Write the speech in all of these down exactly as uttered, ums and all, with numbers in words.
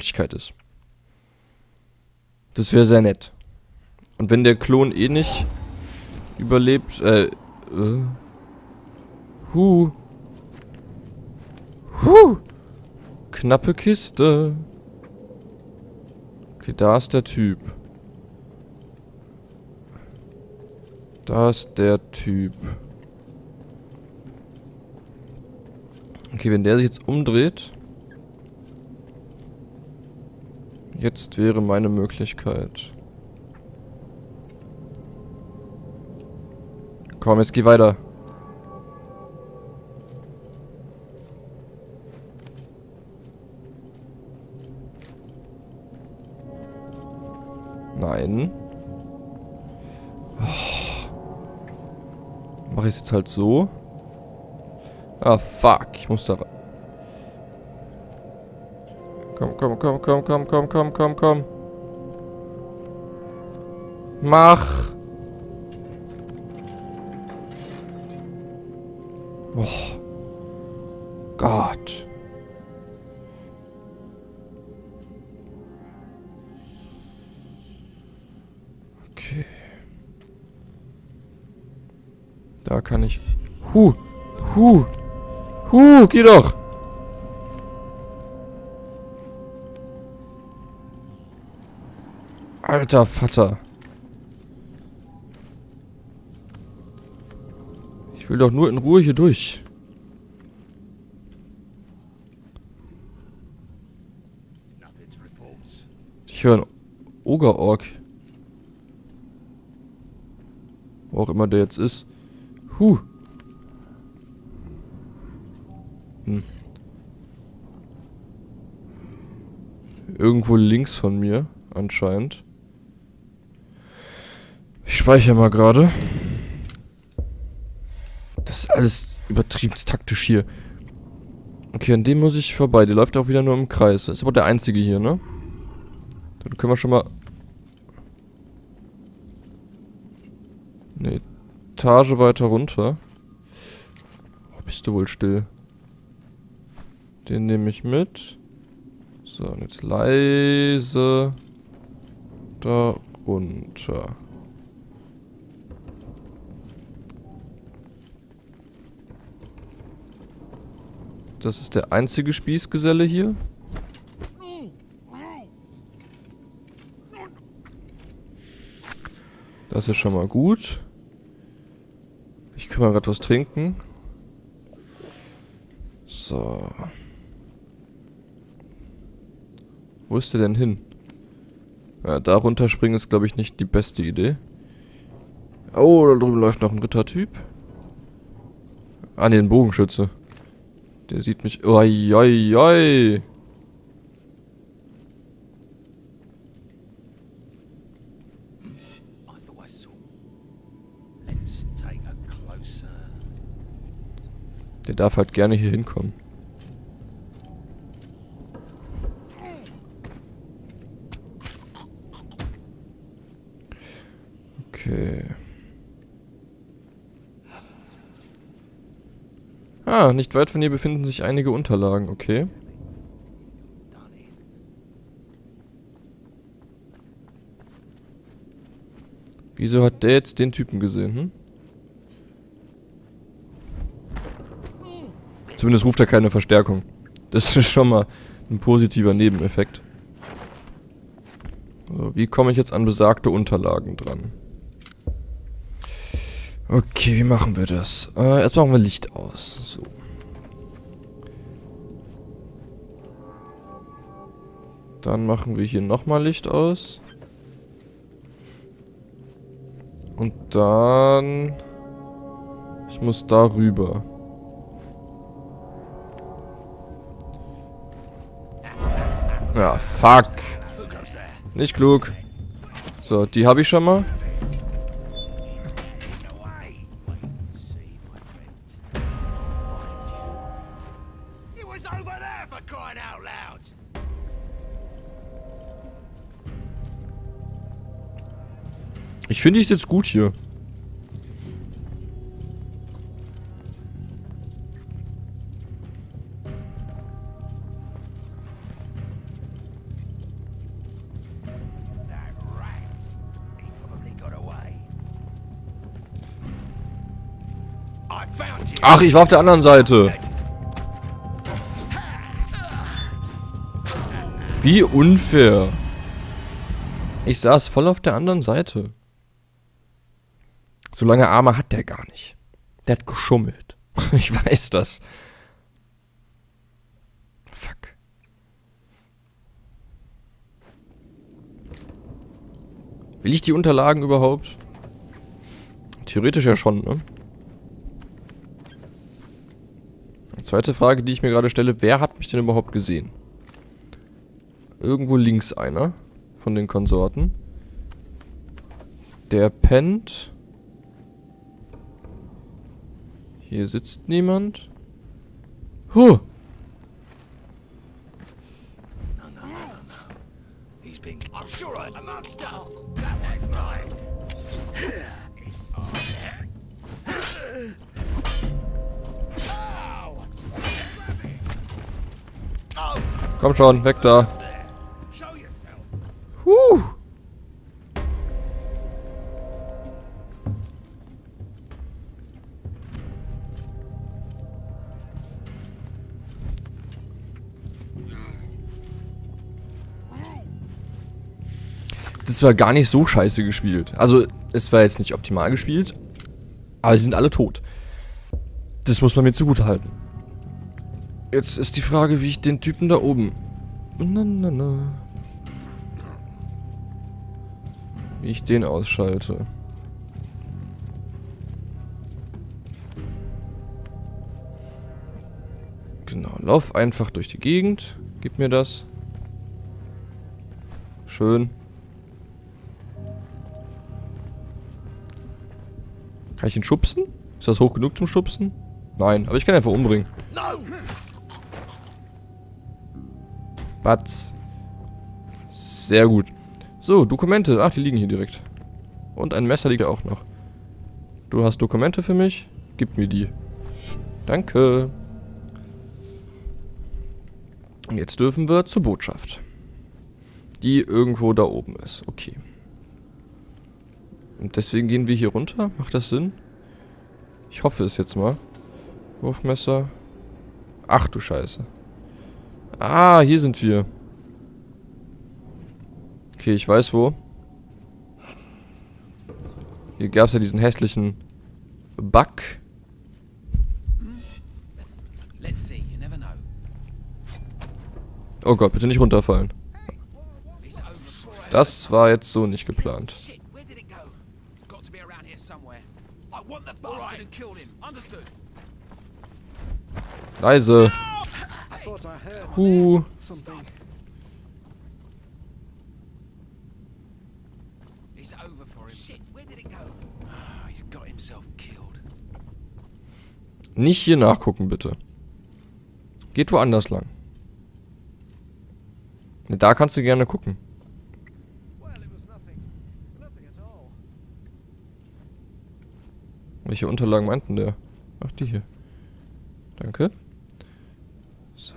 Möglichkeit ist. Das wäre sehr nett. Und wenn der Klon eh nicht überlebt, äh, äh, hu, hu, knappe Kiste. Okay, da ist der Typ. Da ist der Typ. Okay, wenn der sich jetzt umdreht. Jetzt wäre meine Möglichkeit. Komm, jetzt geh weiter. Nein. Oh. Mach ich es jetzt halt so. Ah, fuck. Ich muss da rein. Komm, komm, komm, komm, komm, komm, komm, komm, komm. Mach. Oh. Gott. Okay. Da kann ich... Huh. Huh. Huh, geh doch! Alter Vater. Ich will doch nur in Ruhe hier durch. Ich höre einen Ogerorg. Wo auch immer der jetzt ist. Huh. Irgendwo links von mir, anscheinend. Ich speichere mal gerade. Das ist alles übertrieben taktisch hier. Okay, an dem muss ich vorbei. Der läuft auch wieder nur im Kreis. Das ist aber der einzige hier, ne? Dann können wir schon mal... Eine Etage weiter runter. Oh, bist du wohl still. Den nehme ich mit. So, und jetzt leise da runter. Das ist der einzige Spießgeselle hier. Das ist schon mal gut. Ich kann mal gerade was trinken. So. Wo ist der denn hin? Ja, da runterspringen ist, glaube ich, nicht die beste Idee. Oh, da drüben läuft noch ein Rittertyp. Ah, ne, ein Bogenschütze. Der sieht mich... Oi, oi, oi. Der darf halt gerne hier hinkommen. Okay. Ah, nicht weit von hier befinden sich einige Unterlagen, okay. Wieso hat der jetzt den Typen gesehen, hm? Zumindest ruft er keine Verstärkung. Das ist schon mal ein positiver Nebeneffekt. So, wie komme ich jetzt an besagte Unterlagen dran? Okay, wie machen wir das? Äh, erst machen wir Licht aus. So. Dann machen wir hier nochmal Licht aus. Und dann... Ich muss da rüber. Ja, fuck. Nicht klug. So, die habe ich schon mal. Ich finde es jetzt gut hier. Ach, ich war auf der anderen Seite. Wie unfair. Ich saß voll auf der anderen Seite. So lange Arme hat der gar nicht. Der hat geschummelt. Ich weiß das. Fuck. Will ich die Unterlagen überhaupt? Theoretisch ja schon, ne? Die zweite Frage, die ich mir gerade stelle, wer hat mich denn überhaupt gesehen? Irgendwo links einer von den Konsorten. Der pennt. Hier sitzt niemand. Huh! Komm schon, weg da. Huh. Das war gar nicht so scheiße gespielt. Also, es war jetzt nicht optimal gespielt, aber sie sind alle tot. Das muss man mir zugutehalten. Jetzt ist die Frage, wie ich den Typen da oben... Na, na, na. Wie ich den ausschalte. Genau, lauf einfach durch die Gegend. Gib mir das. Schön. Kann ich ihn schubsen? Ist das hoch genug zum Schubsen? Nein, aber ich kann ihn einfach umbringen. Batz. Sehr gut. So, Dokumente. Ach, die liegen hier direkt. Und ein Messer liegt ja auch noch. Du hast Dokumente für mich? Gib mir die. Danke. Und jetzt dürfen wir zur Botschaft. Die irgendwo da oben ist. Okay. Und deswegen gehen wir hier runter. Macht das Sinn? Ich hoffe es jetzt mal. Wurfmesser. Ach du Scheiße. Ah, hier sind wir. Okay, ich weiß wo. Hier gab es ja diesen hässlichen Bug. Oh Gott, bitte nicht runterfallen. Das war jetzt so nicht geplant. Leise. Huh. Nicht hier nachgucken, bitte. Geht woanders lang. Da kannst du gerne gucken. Welche Unterlagen meinten der? Ach, die hier. Danke. So.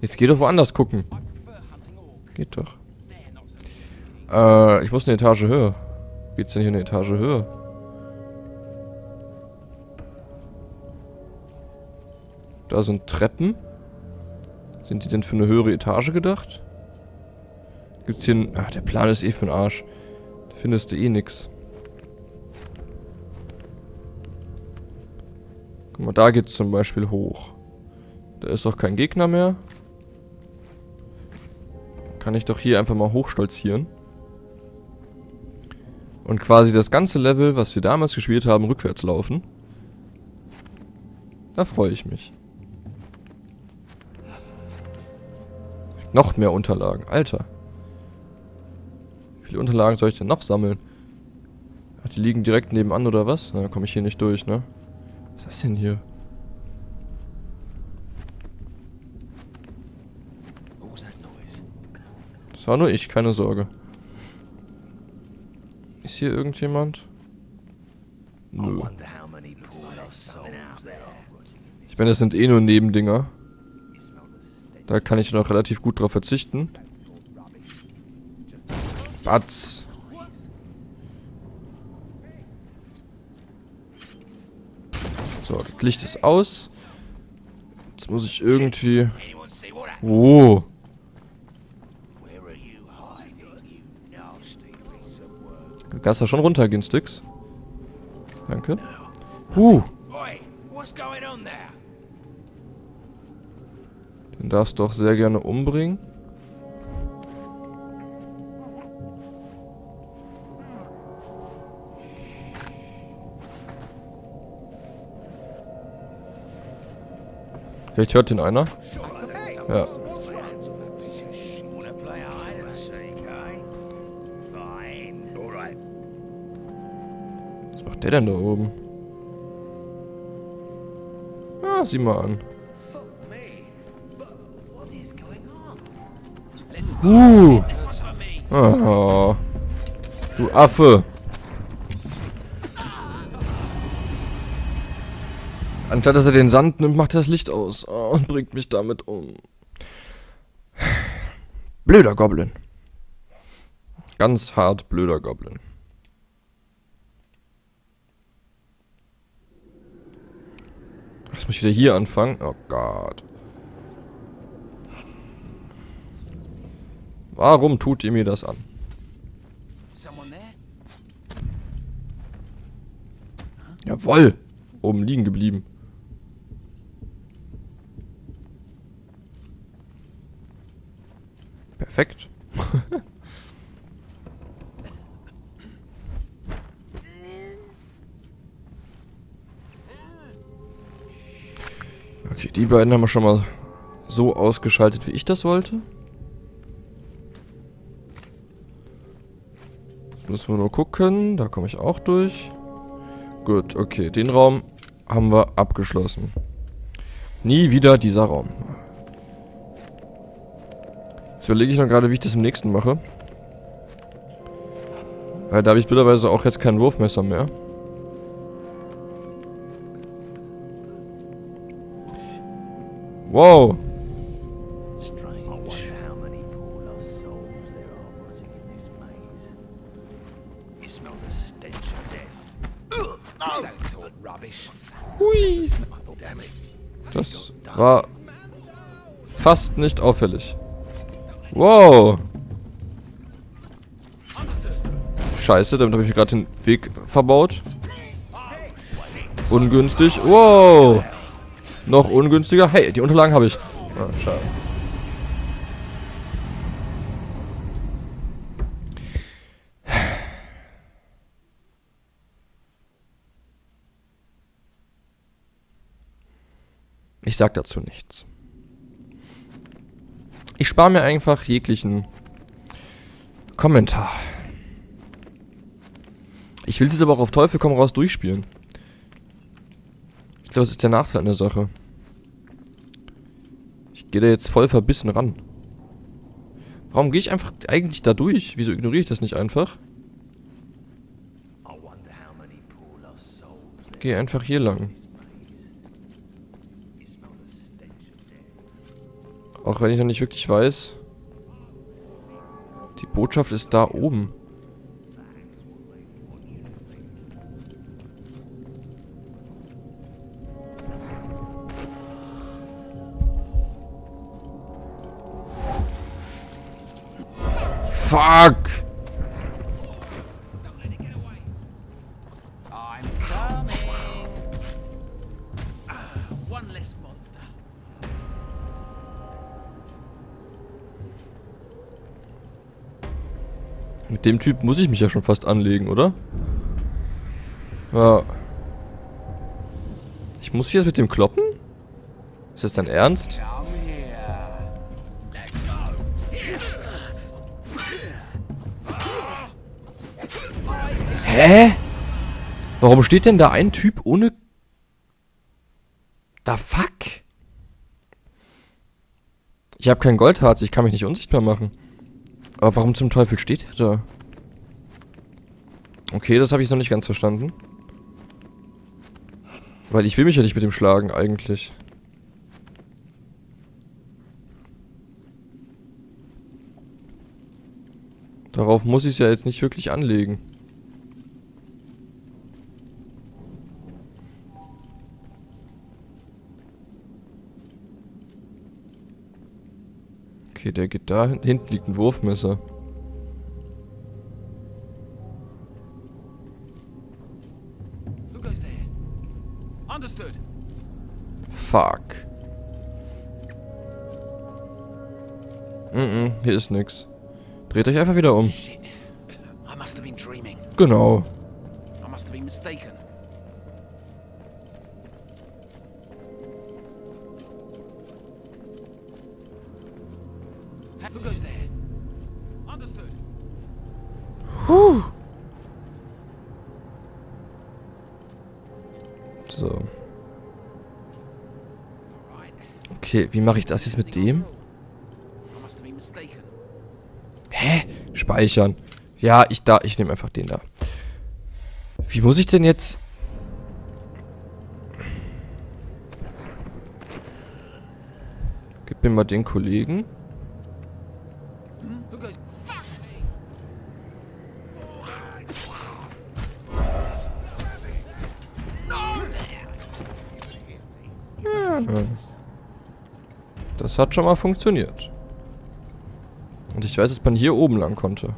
Jetzt geh doch woanders gucken. Geht doch. Äh, ich muss eine Etage höher. Geht's denn hier eine Etage höher? Da sind Treppen. Sind die denn für eine höhere Etage gedacht? Gibt's hier ein... Ach, der Plan ist eh für den Arsch. Da findest du eh nix. Guck mal, da geht's zum Beispiel hoch. Da ist doch kein Gegner mehr. Kann ich doch hier einfach mal hochstolzieren. Und quasi das ganze Level, was wir damals gespielt haben, rückwärts laufen. Da freue ich mich. Noch mehr Unterlagen. Alter. Wie viele Unterlagen soll ich denn noch sammeln? Ach, die liegen direkt nebenan oder was? Na, komme ich hier nicht durch, ne? Was ist das denn hier? Das war nur ich, keine Sorge. Ist hier irgendjemand? Nö. Ich meine, das sind eh nur Nebendinger. Da kann ich noch relativ gut drauf verzichten. Quatsch. So, das Licht ist aus. Jetzt muss ich irgendwie... Oh. Du kannst da schon runtergehen, Sticks. Danke. Huh. Den darfst du doch sehr gerne umbringen. Vielleicht hört ihn einer. Ja. Was macht der denn da oben? Ah, sieh mal an. Uh. Oh. Du Affe. Anstatt dass er den Sand nimmt, macht er das Licht aus. Oh, und bringt mich damit um. Blöder Goblin. Ganz hart blöder Goblin. Lass mich wieder hier anfangen. Oh Gott. Warum tut ihr mir das an? Jawohl. Oben liegen geblieben. Perfekt. Okay, die beiden haben wir schon mal so ausgeschaltet, wie ich das wollte. Jetzt müssen wir nur gucken. Da komme ich auch durch. Gut, okay. Den Raum haben wir abgeschlossen. Nie wieder dieser Raum. Jetzt überlege ich noch gerade, wie ich das im nächsten mache. Weil da habe ich bitterweise auch jetzt kein Wurfmesser mehr. Wow. Hui. Das war fast nicht auffällig. Wow. Scheiße, damit habe ich mir gerade den Weg verbaut. Ungünstig. Wow. Noch ungünstiger. Hey, die Unterlagen habe ich. Ah, schade. Ich sag dazu nichts. Ich spare mir einfach jeglichen Kommentar. Ich will das aber auch auf Teufel komm raus durchspielen. Ich glaube, das ist der Nachteil an der Sache. Ich gehe da jetzt voll verbissen ran. Warum gehe ich einfach eigentlich da durch? Wieso ignoriere ich das nicht einfach? Ich gehe einfach hier lang. Auch wenn ich noch nicht wirklich weiß. Die Botschaft ist da oben. Fuck! Mit dem Typ muss ich mich ja schon fast anlegen, oder? Ja. Ich muss mich jetzt mit dem kloppen? Ist das dein Ernst? Hä? Warum steht denn da ein Typ ohne... Da fuck? Ich habe kein Goldharz, ich kann mich nicht unsichtbar machen. Aber warum zum Teufel steht er da? Okay, das habe ich noch nicht ganz verstanden. Weil ich will mich ja nicht mit dem schlagen, eigentlich. Darauf muss ich es ja jetzt nicht wirklich anlegen. Okay, der geht da hin. Hinten liegt ein Wurfmesser. Fuck. Mm-mm, hier ist nix. Dreht euch einfach wieder um. Genau. Huh. So. Okay, wie mache ich das jetzt mit dem? Hä? Speichern. Ja, ich da, ich nehme einfach den da. Wie muss ich denn jetzt? Gib mir mal den Kollegen. Das hat schon mal funktioniert. Und ich weiß, dass man hier oben lang konnte.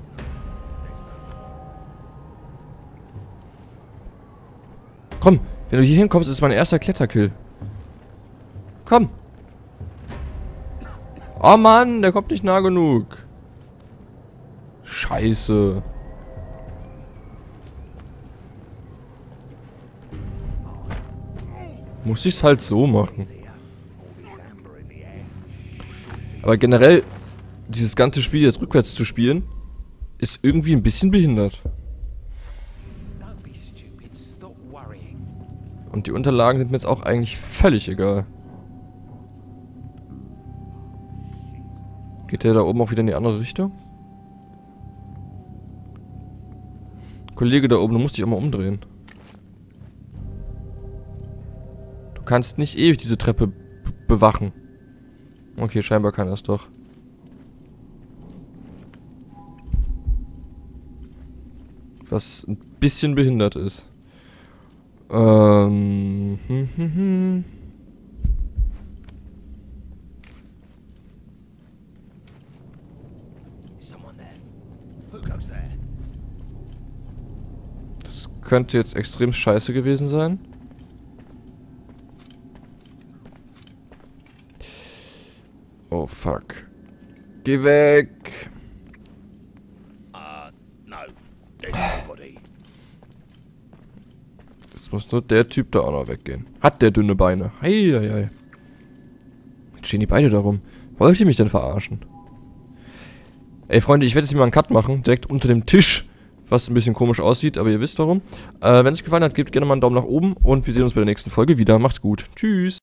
Komm, wenn du hier hinkommst, ist mein erster Kletterkill. Komm. Oh Mann, der kommt nicht nah genug. Scheiße. Muss ich's halt so machen. Aber generell, dieses ganze Spiel jetzt rückwärts zu spielen, ist irgendwie ein bisschen behindert. Und die Unterlagen sind mir jetzt auch eigentlich völlig egal. Geht der da oben auch wieder in die andere Richtung? Kollege da oben, du musst dich auch mal umdrehen. Du kannst nicht ewig diese Treppe bewachen. Okay, scheinbar kann er es doch. Was ein bisschen behindert ist. Ähm. Hm, hm, hm. Das könnte jetzt extrem scheiße gewesen sein. Oh fuck. Geh weg. Jetzt muss nur der Typ da auch noch weggehen. Hat der dünne Beine. Hei, hei, hei. Jetzt stehen die beide darum. Wollt ihr mich denn verarschen? Ey Freunde, ich werde jetzt hier mal einen Cut machen. Direkt unter dem Tisch. Was ein bisschen komisch aussieht, aber ihr wisst warum. Äh, wenn es euch gefallen hat, gebt gerne mal einen Daumen nach oben. Und wir sehen uns bei der nächsten Folge wieder. Macht's gut. Tschüss.